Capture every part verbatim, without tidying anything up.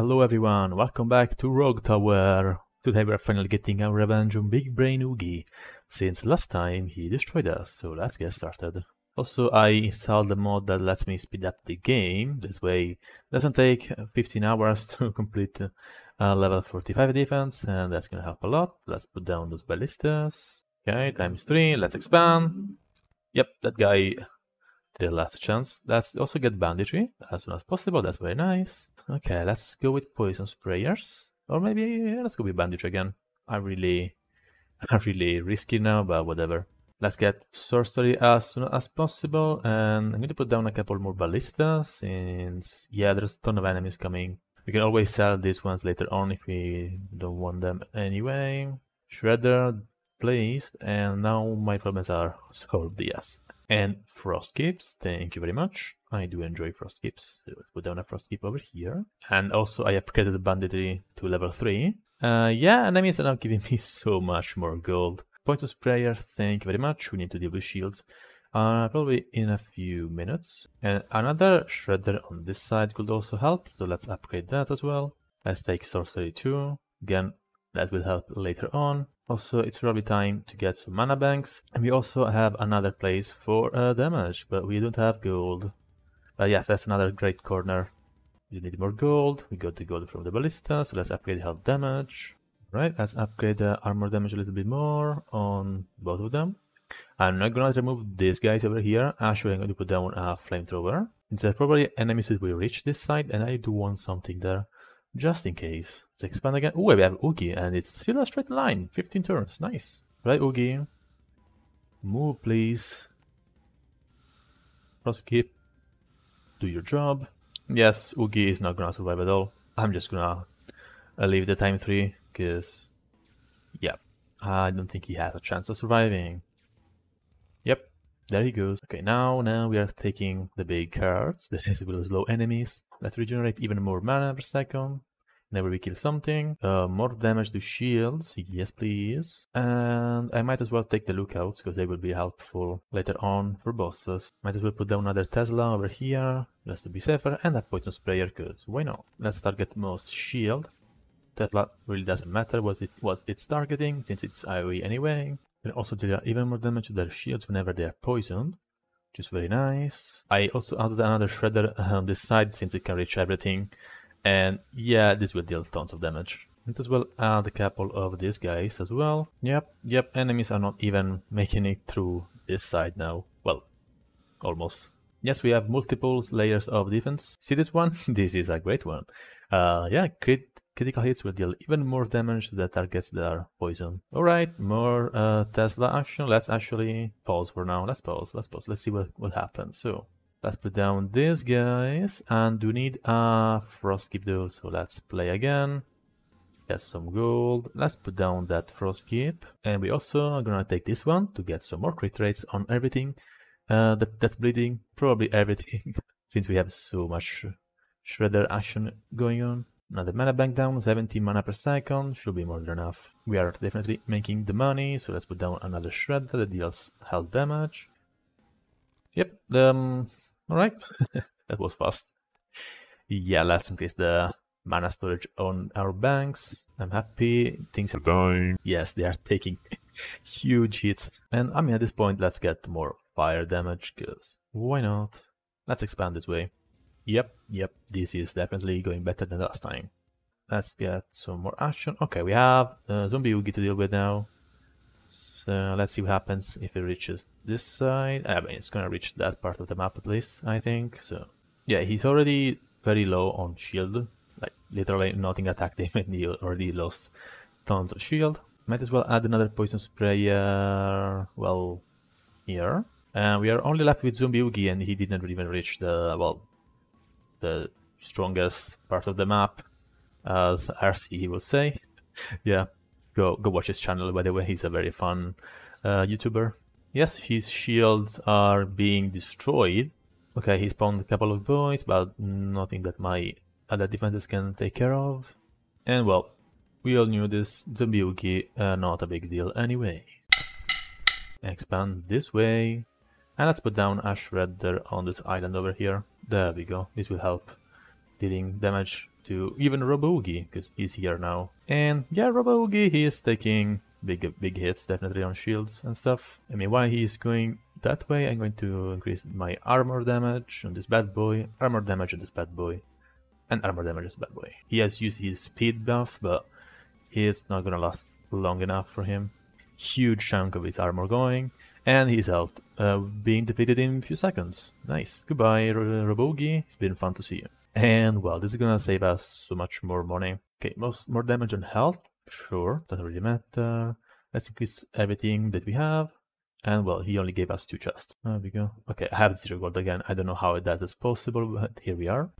Hello everyone, welcome back to Rogue Tower. Today we are finally getting our revenge on Big Brain Oogie, since last time he destroyed us, so let's get started. Also, I installed a mod that lets me speed up the game, this way it doesn't take fifteen hours to complete uh, level forty-five defense, and that's gonna help a lot. Let's put down those ballistas. Okay, times three, let's expand. Yep, that guy the last chance. Let's also get banditry as soon as possible, that's very nice. Okay, let's go with poison sprayers, or maybe yeah, let's go with banditry again. I really, I really risky now, but whatever. Let's get sorcery as soon as possible, and I'm going to put down a couple more ballistas, since yeah, there's a ton of enemies coming. We can always sell these ones later on if we don't want them anyway. Shredder placed, and now my problems are solved, yes. And frost keeps, thank you very much. I do enjoy frost keeps. So let's put down a frost keep over here. And also I upgraded the banditry to level three. Uh, yeah, enemies are now giving me so much more gold. Poison sprayer, thank you very much. We need to deal with shields. Uh, probably in a few minutes. And another shredder on this side could also help, so let's upgrade that as well. Let's take sorcery too. Again, that will help later on. Also, it's probably time to get some mana banks, and we also have another place for uh, damage, but we don't have gold. But yes, that's another great corner. We need more gold. We got the gold from the ballista, so let's upgrade health damage. Right, let's upgrade the armor damage a little bit more on both of them. I'm not gonna remove these guys over here. Actually, I'm going to put down a flamethrower. There's probably enemies that will reach this side, and I do want something there. Just in case. Let's expand again. Oh, we have Oogie, and it's still a straight line. fifteen turns. Nice. Right, Oogie. Move, please. Cross keep. Do your job. Yes, Oogie is not gonna survive at all. I'm just gonna leave the time three, because, yeah, I don't think he has a chance of surviving. Yep, there he goes. Okay, now, now we are taking the big cards. This will slow enemies. Let's regenerate even more mana per second. Whenever we kill something, uh, more damage to shields, yes please. And I might as well take the lookouts, because they will be helpful later on for bosses. Might as well put down another Tesla over here, just to be safer, and a poison sprayer, because why not? Let's target most shield. Tesla really doesn't matter what, it, what it's targeting, since it's AoE anyway. Can also deal even more damage to their shields whenever they are poisoned, which is very nice. I also added another shredder on this side, since it can reach everything. And yeah, this will deal tons of damage. Might as well add a couple of these guys as well. Yep, yep, enemies are not even making it through this side now. Well, almost. Yes, we have multiple layers of defense. See this one? This is a great one. Uh, yeah, crit critical hits will deal even more damage to the targets that are poisoned. Alright, more uh, Tesla action. Let's actually pause for now. Let's pause, let's pause. Let's see what, what happens. So, let's put down these guys, and do need a frost keep though, so let's play again, get some gold, let's put down that frost keep, and we also are gonna take this one to get some more crit rates on everything uh, that, that's bleeding, probably everything, since we have so much shredder action going on. Now the mana bank down, seventy mana per second, should be more than enough. We are definitely making the money, so let's put down another shredder that deals health damage. Yep, um... alright, that was fast. Yeah, let's increase the mana storage on our banks. I'm happy, things are dying. Yes, they are taking huge hits. And I mean, at this point, let's get more fire damage, because why not? Let's expand this way. Yep, yep, this is definitely going better than last time. Let's get some more action. Okay, we have uh, Zombie Oogie to deal with now. So let's see what happens if it reaches this side. I mean, it's gonna reach that part of the map at least, I think. So yeah, he's already very low on shield. Like literally nothing attacked him and he already lost tons of shield. Might as well add another poison sprayer, well, here. And we are only left with Zombie Oogie, and he didn't even reach the, well, the strongest part of the map, as R C would say. Yeah. Go, go watch his channel, by the way, he's a very fun uh, YouTuber. Yes, his shields are being destroyed. Okay, he spawned a couple of boys, but nothing that my other defenses can take care of. And well, we all knew this, Zombie Oogie, uh, not a big deal anyway. Expand this way. And let's put down a shredder on this island over here. There we go, this will help dealing damage to even Robo Oogie, because he's here now. And yeah, Robo Oogie, he is taking big big hits definitely on shields and stuff. I mean, while he is going that way, I'm going to increase my armor damage on this bad boy, armor damage on this bad boy, and armor damage on this bad boy. He has used his speed buff, but it's not gonna last long enough for him. Huge chunk of his armor going, and his health uh, being depleted in a few seconds. Nice. Goodbye, Robo Oogie. It's been fun to see you. And well, this is gonna save us so much more money. Okay, most more damage on health. Sure, doesn't really matter. Let's increase everything that we have. And well, he only gave us two chests. There we go. Okay, I have zero gold again. I don't know how that is possible, but here we are.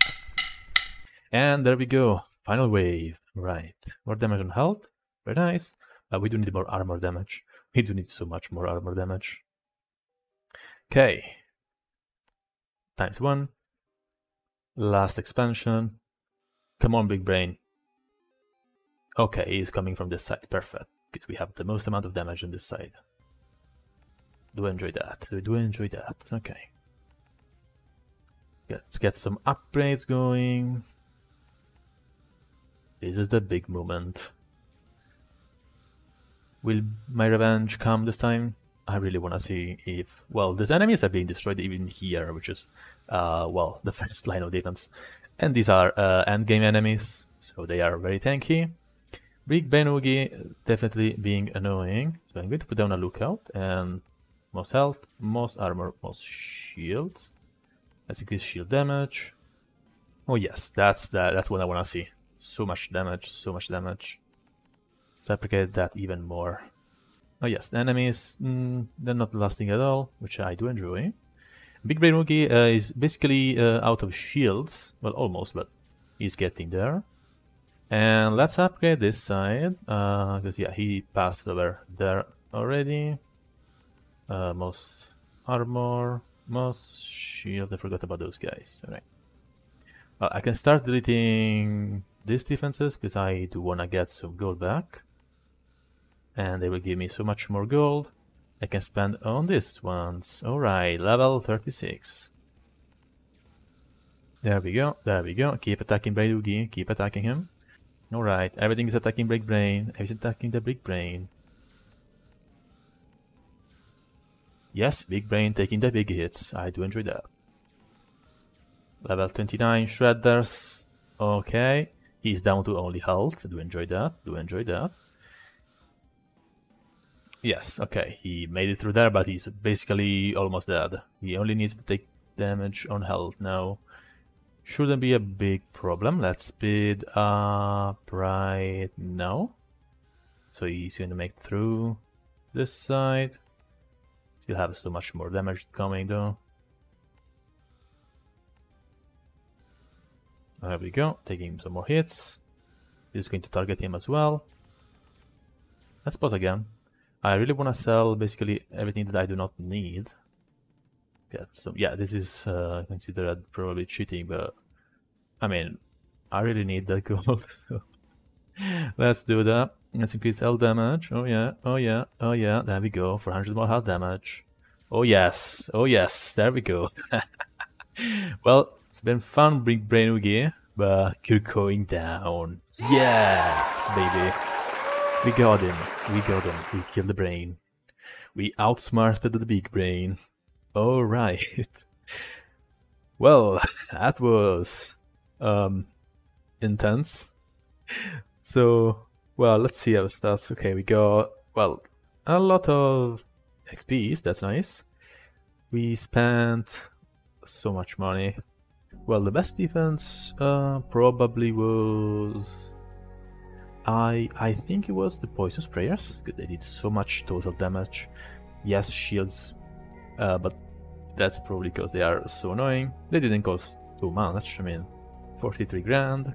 And there we go. Final wave. Right. More damage on health. Very nice. But we do need more armor damage. We do need so much more armor damage. Okay. Times one. Last expansion. Come on, Big Brain. Okay, he's coming from this side. Perfect. Because we have the most amount of damage on this side. Do enjoy that. Do enjoy that. Okay. Let's get some upgrades going. This is the big moment. Will my revenge come this time? I really want to see if... Well, these enemies are being destroyed even here, which is, uh, well, the first line of defense. And these are uh, endgame enemies, so they are very tanky. Big Brain Oogie definitely being annoying. So I'm going to put down a lookout and... Most health, most armor, most shields. Let's increase shield damage. Oh yes, that's that. That's what I want to see. So much damage, so much damage. Let's replicate that even more. Oh yes, the enemies, mm, they're not lasting at all, which I do enjoy. Big Brain Oogie uh, is basically uh, out of shields. Well, almost, but he's getting there. And let's upgrade this side, because uh, yeah, he passed over there already. Uh, most armor, most shield, I forgot about those guys. Alright. Uh, I can start deleting these defenses because I do want to get some gold back. And they will give me so much more gold I can spend on these ones. Alright, level thirty-six. There we go, there we go. Keep attacking Brain Oogie, keep attacking him. Alright, everything is attacking Big Brain, everything is attacking the Big Brain. Yes, Big Brain taking the big hits. I do enjoy that. Level twenty-nine, Shredders. Okay. He's down to only health. I do enjoy that. Do enjoy that. Yes, okay. He made it through there, but he's basically almost dead. He only needs to take damage on health now. Shouldn't be a big problem. Let's speed up right now. So he's going to make it through this side. Still have so much more damage coming though. There we go, taking some more hits. This is going to target him as well. Let's pause again. I really want to sell basically everything that I do not need. Yeah, so yeah, this is uh, considered probably cheating, but I mean, I really need that gold. So let's do that. Let's increase health damage. Oh yeah, oh yeah, oh yeah. There we go. four hundred more health damage. Oh yes, oh yes. There we go. Well, it's been fun, Big Brain Oogie, but you're going down. Yes, baby. We got him. We got him. We killed the brain. We outsmarted the Big Brain. All right. Well, that was um, intense. So. Well, let's see how it starts. Okay, we got, well, a lot of X Ps, that's nice. We spent so much money. Well, the best defense uh, probably was... I I think it was the Poisonous Prayers. They did so much total damage. Yes, shields, uh, but that's probably because they are so annoying. They didn't cost too much, I mean, forty-three grand.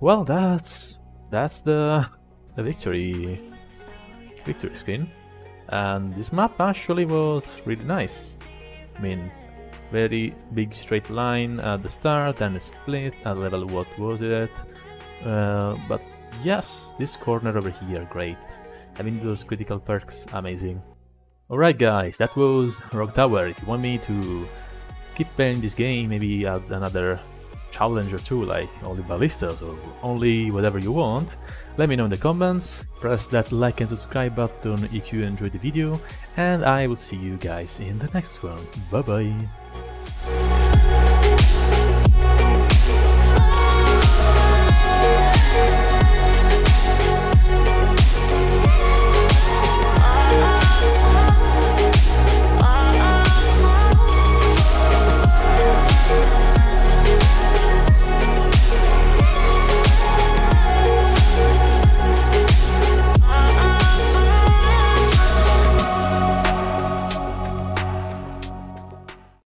Well, that's... That's the, the victory victory screen, and this map actually was really nice. I mean, very big straight line at the start and a split at level, what was it? Uh, but yes, this corner over here, great. I mean, those critical perks, amazing. Alright guys, that was Rogue Tower. If you want me to keep playing this game, maybe add another challenger too, like only ballistas or only whatever you want, let me know in the comments, press that like and subscribe button if you enjoyed the video, and I will see you guys in the next one. Bye bye!